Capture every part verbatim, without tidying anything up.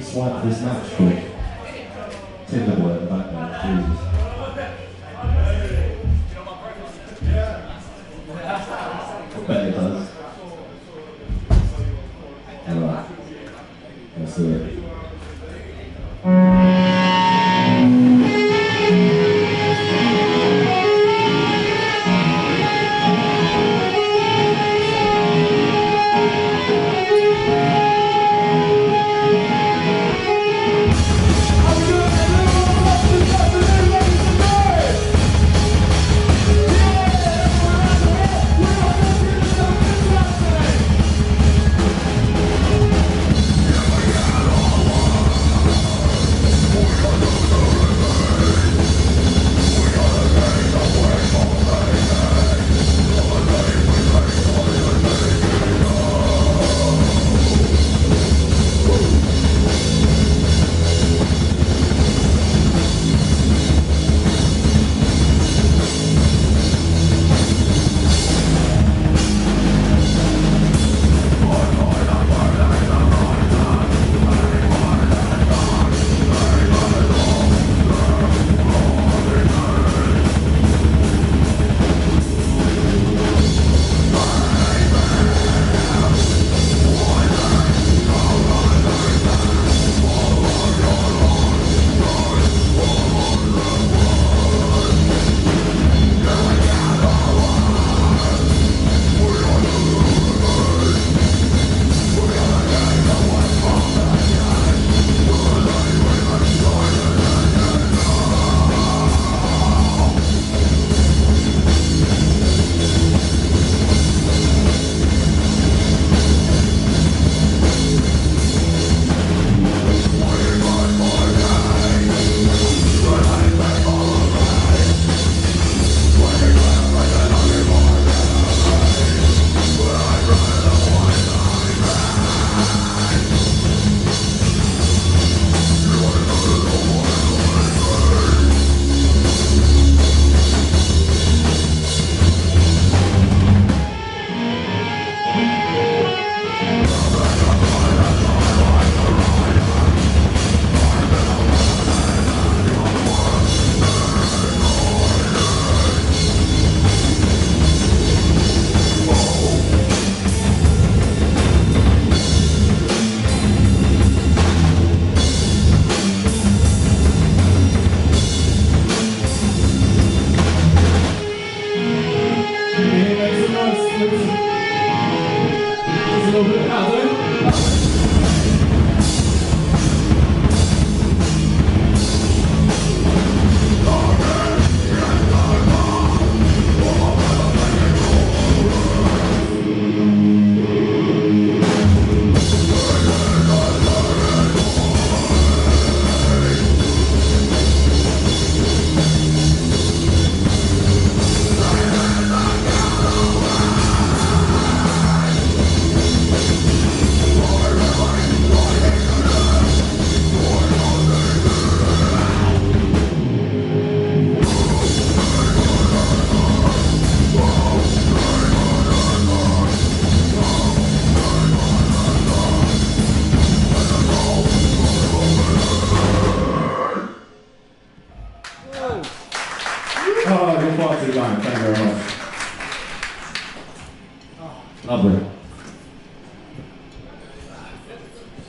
Slide this match for Tinder word in the background, Jesus. I bet it does. Alright, let's do it.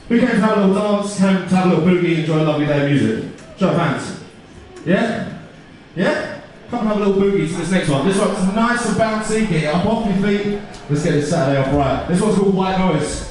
We came to have a little dance, came to have a little boogie, enjoy a lovely day of music. Show of hands. Yeah? Yeah? Come and have a little boogie to this next one. This one's nice and bouncy, get it up off your feet. Let's get this Saturday off right. This one's called White Noise.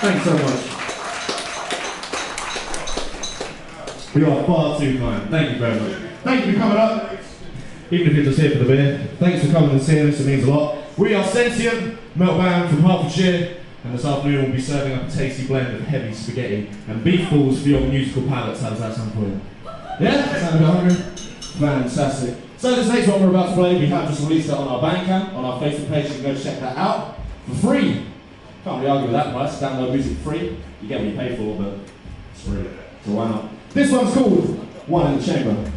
Thanks so much. You are far too kind. Thank you very much. Thank you for coming up. Even if you're just here for the beer, thanks for coming and seeing us, it means a lot. We are Sentient, metal band from Hertfordshire, and this afternoon we'll be serving up a tasty blend of heavy spaghetti and beef balls for your musical palates. How does that sound for you? Yeah? Sound a bit hungry? Fantastic. So this next one we're about to play, we have just released it on our Bandcamp, on our Facebook page, you can go check that out for free. Can't really argue with that price, download music free. You get what you pay for, but it's free, so why not? This one's called One in the Chamber.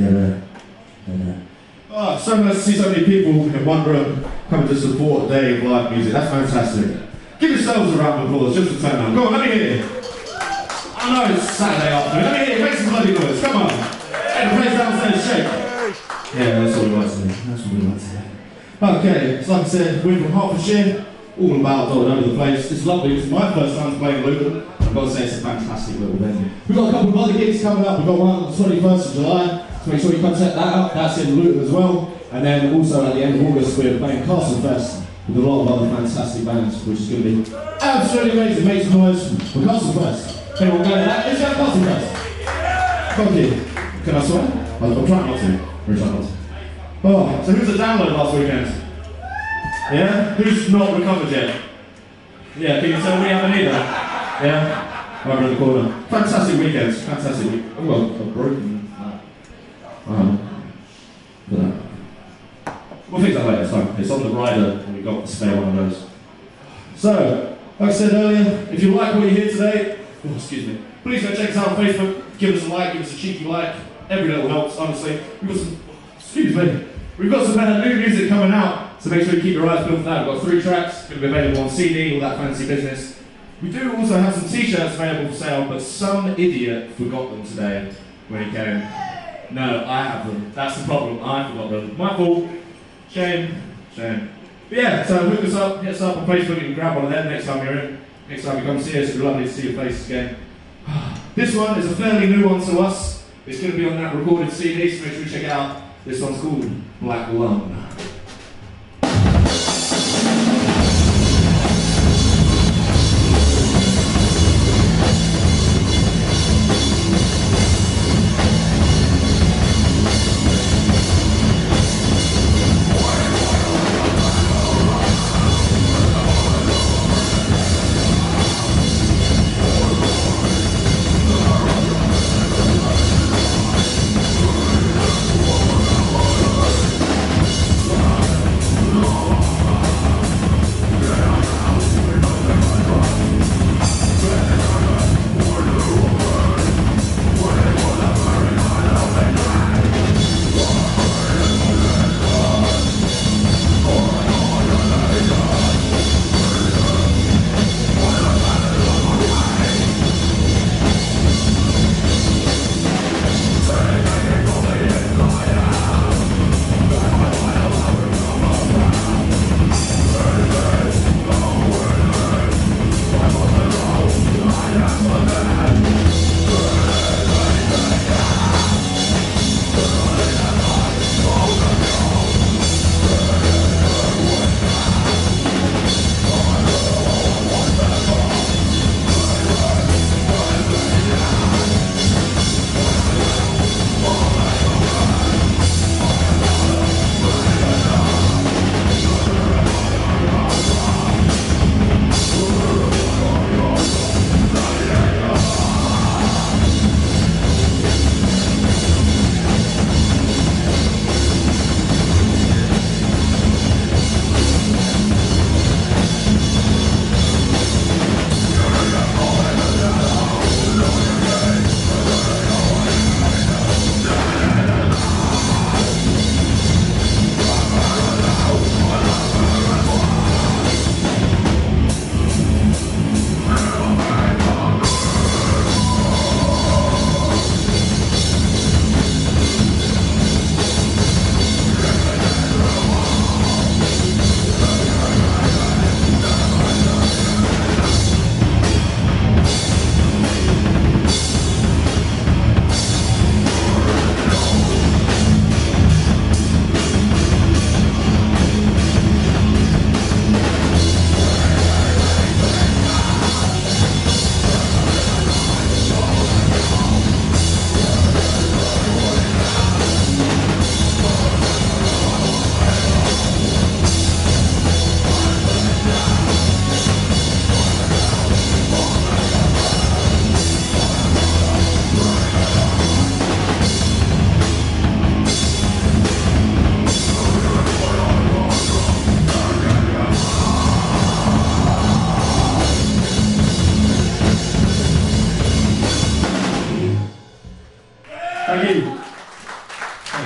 They're, uh, they're, uh, oh, so nice to see so many people in one room coming to support a day of live music. That's fantastic. Give yourselves a round of applause just for turn on. Go on, let me hear. I know it's Saturday afternoon. Let me hear. Make some bloody noise. Come on. Hey, the place downstairs, shake. Yeah, that's all we like to hear. That's all we like to hear. Okay, so like I said, we're from Hertfordshire. All about all over the place. It's lovely. It's my first time playing Luton. I've got to say, it's a fantastic little venue. We've got a couple of other gigs coming up. We've got one on the twenty-first of July. So make sure you contact that up. That's in Luton as well. And then also at the end of August, we're playing Castle Fest with a lot of other fantastic bands, which is going to be absolutely amazing. Make some noise for Castle Fest. Anyone going to that? Is that Castle Fest? Fuck you. Can I swear? I'm trying not to. We're trying not to. Oh, so who's at Download last weekend? Yeah? Who's not recovered yet? Yeah, can you tell we haven't either? Yeah? Over in the corner. Fantastic weekends, fantastic week. Oh, I've broken that. Um, we'll fix that later, it's fine. It's on the rider and we've got to spare one of those. So, like I said earlier, if you like what you hear today, oh, excuse me, please go check us out on Facebook, give us a like, give us a cheeky like. Every little helps, honestly. We've got some, excuse me, we've got some better new music coming out. So make sure you keep your eyes peeled for that. We've got three tracks, going to be available on C D, all that fancy business. We do also have some t-shirts available for sale, but some idiot forgot them today when he came. No, I have them. That's the problem. I forgot them. My fault. Shame. Shame. But yeah, so hook us up, hit us up on Facebook, you can grab one of them next time you're in. Next time you come see us, it'll be lovely to see your faces again. This one is a fairly new one to us. It's going to be on that recorded C D, so make sure you check it out. This one's called Black Lung.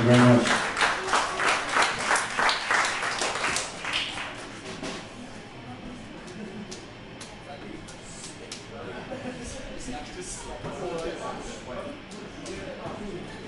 you very much.